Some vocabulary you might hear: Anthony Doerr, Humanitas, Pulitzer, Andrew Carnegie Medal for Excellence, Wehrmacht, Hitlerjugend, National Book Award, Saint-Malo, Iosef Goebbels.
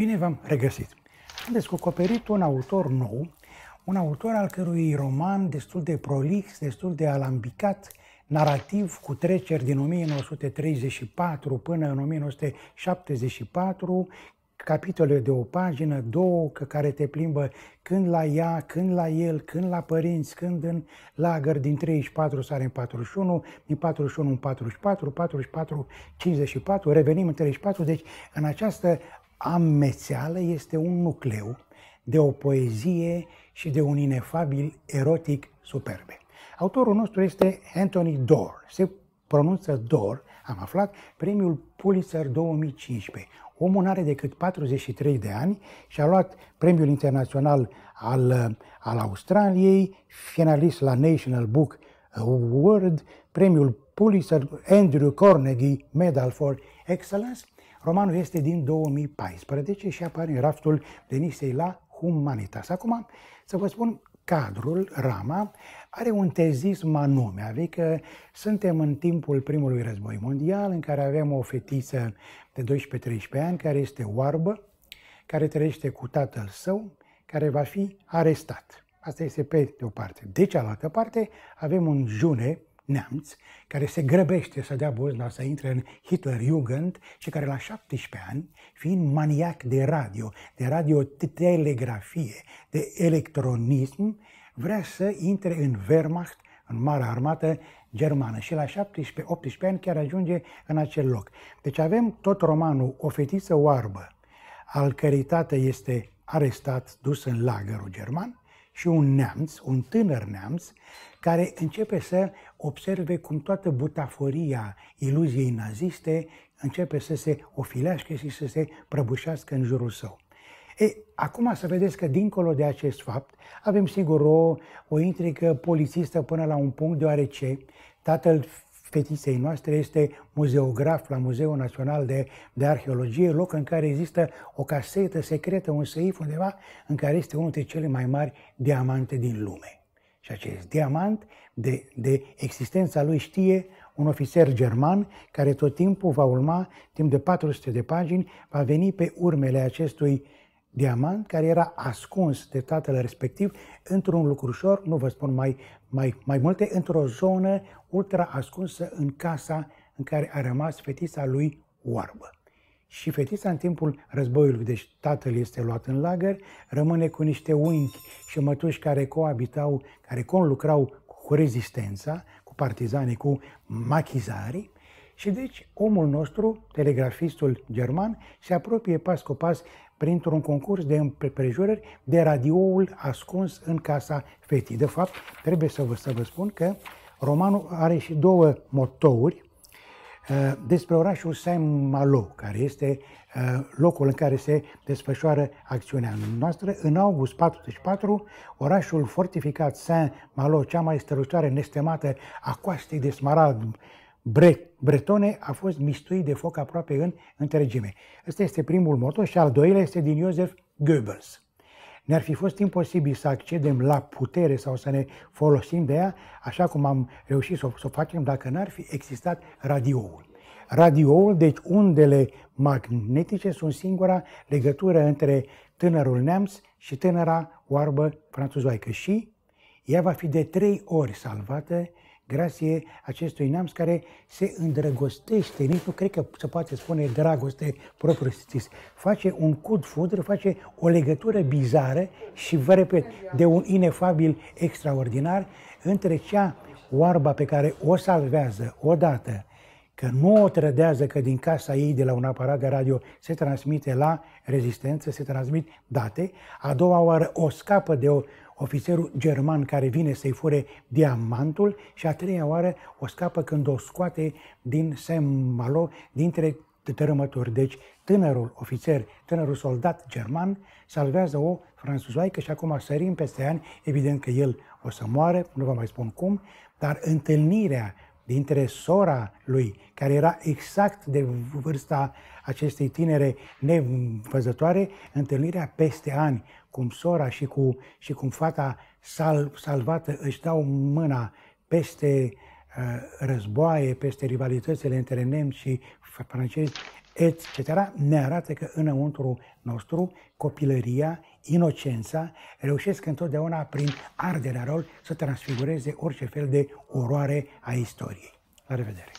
Bine v-am regăsit! Am descoperit un autor nou, un autor al cărui roman destul de prolix, destul de alambicat, narativ cu treceri din 1934 până în 1974, capitole de o pagină, două, care te plimbă când la ea, când la el, când la părinți, când în lagăr, din 34 sare în 41, din 41 în 44, 44 54, revenim în 34. Deci în această amețeală este un nucleu de o poezie și de un inefabil erotic superbe. Autorul nostru este Anthony Doerr, se pronunță Doerr, am aflat, premiul Pulitzer 2015. Omul n-are decât 43 de ani și a luat premiul internațional al Australiei, finalist la National Book Award, premiul Pulitzer, Andrew Carnegie Medal for Excellence. Romanul este din 2014 și apare în raftul denisei la Humanitas. Acum, să vă spun, cadrul, rama, are un tezism anume, adică suntem în timpul primului război mondial, în care avem o fetiță de 12-13 ani, care este oarbă, care trăiește cu tatăl său, care va fi arestat. Asta este pe de o parte. De cealaltă parte, avem un june, neamț, care se grăbește să dea buzna să intre în Hitlerjugend și care la 17 ani, fiind maniac de radiotelegrafie, de electronism, vrea să intre în Wehrmacht, în Marea Armată Germană, și la 17-18 ani chiar ajunge în acel loc. Deci avem tot romanul o fetiță oarbă, al cărei tată este arestat, dus în lagărul german, și un neamț, un tânăr neamț, care începe să observe cum toată butaforia iluziei naziste începe să se ofilească și să se prăbușească în jurul său. E, acum să vedeți că dincolo de acest fapt avem sigur o intrigă polițistă până la un punct, deoarece tatăl fetiței noastre este muzeograf la Muzeul Național de Arheologie, loc în care există o casetă secretă, un seif undeva, în care este unul dintre cele mai mari diamante din lume. Și acest diamant, de existența lui știe un ofițer german, care tot timpul va urma, timp de 400 de pagini, va veni pe urmele acestui diamant, care era ascuns de tatăl respectiv într-un lucrușor, nu vă spun mai multe, într-o zonă ultra ascunsă în casa în care a rămas fetița lui oarbă. Și fetița în timpul războiului, deci tatăl este luat în lagăr, rămâne cu niște unchi și mătuși care coabitau, care conlucrau cu rezistența, cu partizanii, cu machizarii. Și deci omul nostru, telegrafistul german, se apropie pas cu pas printr-un concurs de împrejurări de radioul ascuns în casa fetii. De fapt, trebuie să vă spun că romanul are și două motouri despre orașul Saint-Malo, care este locul în care se desfășoară acțiunea noastră. În august 44, orașul fortificat Saint-Malo, cea mai strălucitoare nestemată a coastei de smaragd bretone, a fost mistuit de foc aproape în întregime. Ăsta este primul moto și al doilea este din Iosef Goebbels. Ne-ar fi fost imposibil să accedem la putere sau să ne folosim de ea așa cum am reușit să o facem dacă n-ar fi existat radioul. Radioul, deci undele magnetice, sunt singura legătură între tânărul neamț și tânăra oarbă franțuzoaică și ea va fi de 3 ori salvată grație acestui neamț care se îndrăgostește, nici nu cred că se poate spune dragoste propriu-zis. Face un cud-fudr, face o legătură bizară și, vă repet, de un inefabil extraordinar între cea oarbă pe care o salvează odată, că nu o trădează, că din casa ei, de la un aparat de radio, se transmite la rezistență, se transmit date, a doua oară o scapă de ofițerul german care vine să-i fure diamantul și a treia oară o scapă când o scoate din Saint-Malo, dintre tărâmături. Deci tânărul ofițer, tânărul soldat german salvează o franțuzoaică și acum sărim peste ani, evident că el o să moară, nu vă mai spun cum, dar întâlnirea dintre sora lui, care era exact de vârsta acestei tinere nevăzătoare, întâlnirea peste ani, cum sora și cum fata salvată își dau mâna peste războaie, peste rivalitățile între nemți și francezi, etc., ne arată că înăuntru nostru copilăria, inocența, reușesc întotdeauna prin arderea lor să transfigureze orice fel de oroare a istoriei. La revedere!